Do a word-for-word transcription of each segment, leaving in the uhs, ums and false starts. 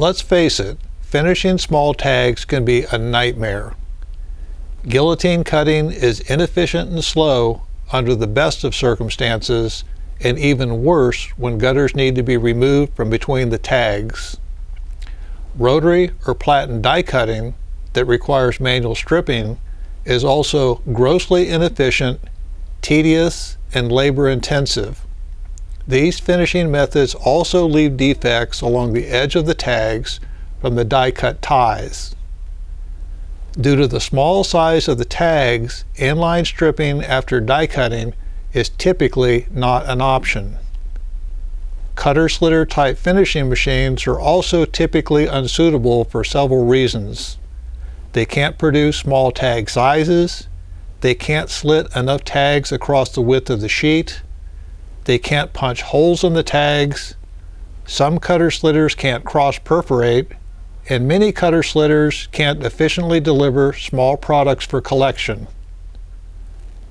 Let's face it, finishing small tags can be a nightmare. Guillotine cutting is inefficient and slow under the best of circumstances, and even worse when gutters need to be removed from between the tags. Rotary or platen die cutting that requires manual stripping is also grossly inefficient, tedious, and labor-intensive. These finishing methods also leave defects along the edge of the tags from the die-cut ties. Due to the small size of the tags, inline stripping after die-cutting is typically not an option. Cutter-slitter type finishing machines are also typically unsuitable for several reasons. They can't produce small tag sizes, they can't slit enough tags across the width of the sheet, they can't punch holes in the tags, some cutter slitters can't cross-perforate, and many cutter slitters can't efficiently deliver small products for collection.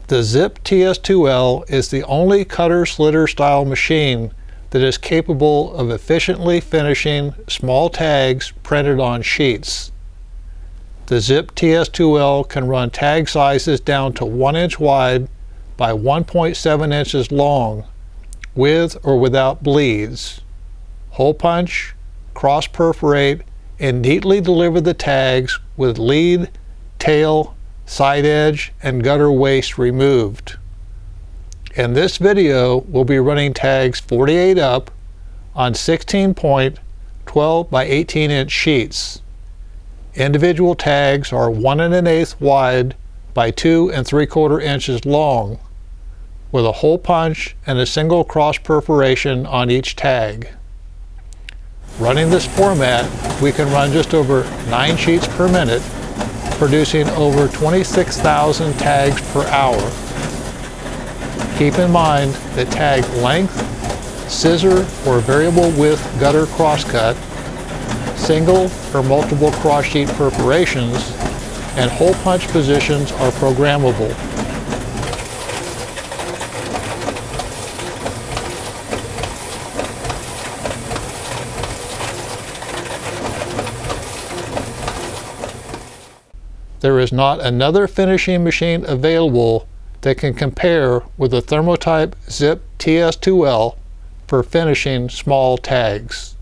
The Zip T S two L is the only cutter-slitter style machine that is capable of efficiently finishing small tags printed on sheets. The Zip T S two L can run tag sizes down to one inch wide by one point seven inches long, with or without bleeds, hole punch, cross perforate, and neatly deliver the tags with lead, tail, side edge, and gutter waste removed. In this video, we'll be running tags forty-eight up on sixteen point, twelve by eighteen inch sheets. Individual tags are one and an eighth wide by two and three quarter inches long, with a hole punch and a single cross perforation on each tag. Running this format, we can run just over nine sheets per minute, producing over twenty-six thousand tags per hour. Keep in mind that tag length, scissor or variable width gutter crosscut, single or multiple cross sheet perforations, and hole punch positions are programmable. There is not another finishing machine available that can compare with the Thermotype Zip T S two L for finishing small tags.